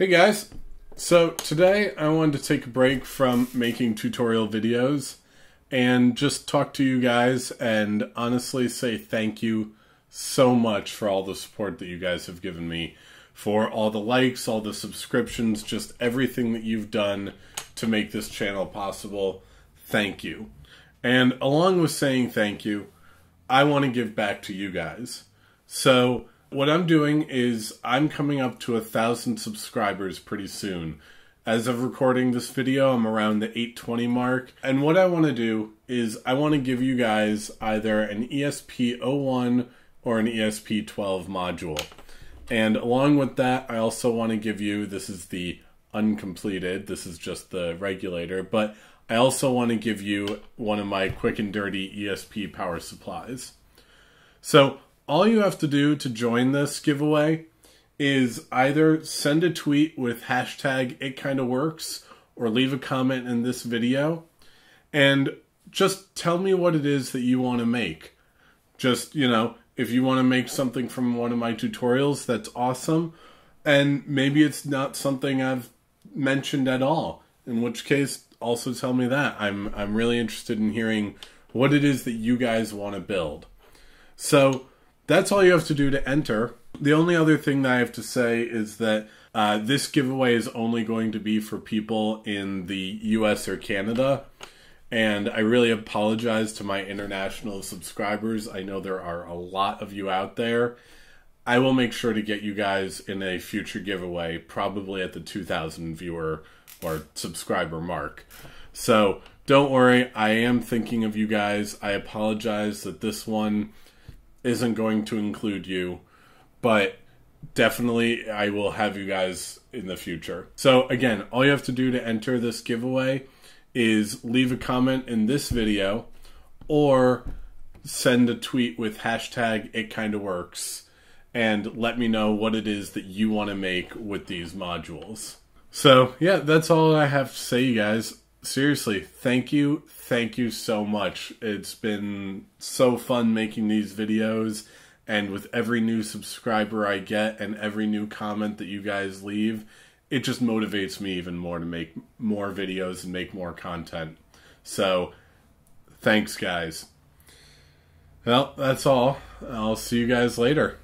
Hey guys, so today I wanted to take a break from making tutorial videos and just talk to you guys and honestly say thank you so much for all the support that you guys have given me, for all the likes, all the subscriptions, just everything that you've done to make this channel possible. Thank you. And along with saying thank you, I want to give back to you guys. So what I'm doing is I'm coming up to 1,000 subscribers pretty soon. As of recording this video, I'm around the 820 mark. And what I want to do is I want to give you guys either an ESP-01 or an ESP-12 module. And along with that, I also want to give you, this is the uncompleted, this is just the regulator, but I also want to give you one of my quick and dirty ESP power supplies. So all you have to do to join this giveaway is either send a tweet with hashtag ItKindaWorks or leave a comment in this video and just tell me what it is that you want to make. Just, you know, if you want to make something from one of my tutorials, that's awesome. And maybe it's not something I've mentioned at all, in which case also tell me that. I'm really interested in hearing what it is that you guys want to build. So that's all you have to do to enter. The only other thing that I have to say is that this giveaway is only going to be for people in the US or Canada. And I really apologize to my international subscribers. I know there are a lot of you out there. I will make sure to get you guys in a future giveaway, probably at the 2,000 viewer or subscriber mark. So don't worry, I am thinking of you guys. I apologize that this one isn't going to include you, but definitely I will have you guys in the future. So again, all you have to do to enter this giveaway is leave a comment in this video or send a tweet with hashtag ItKindaWorks and let me know what it is that you want to make with these modules. So yeah, that's all I have to say, you guys. Seriously, thank you so much. It's been so fun making these videos, and with every new subscriber I get and every new comment that you guys leave, it just motivates me even more to make more videos and make more content. So thanks guys. Well, that's all. I'll see you guys later.